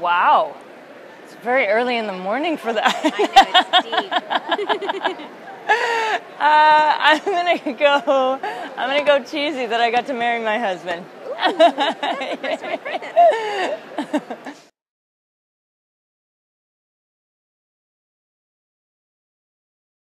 Wow. It's very early in the morning for that. I know, it's deep. I'm gonna go cheesy that I got to marry my husband. Ooh, that's my present.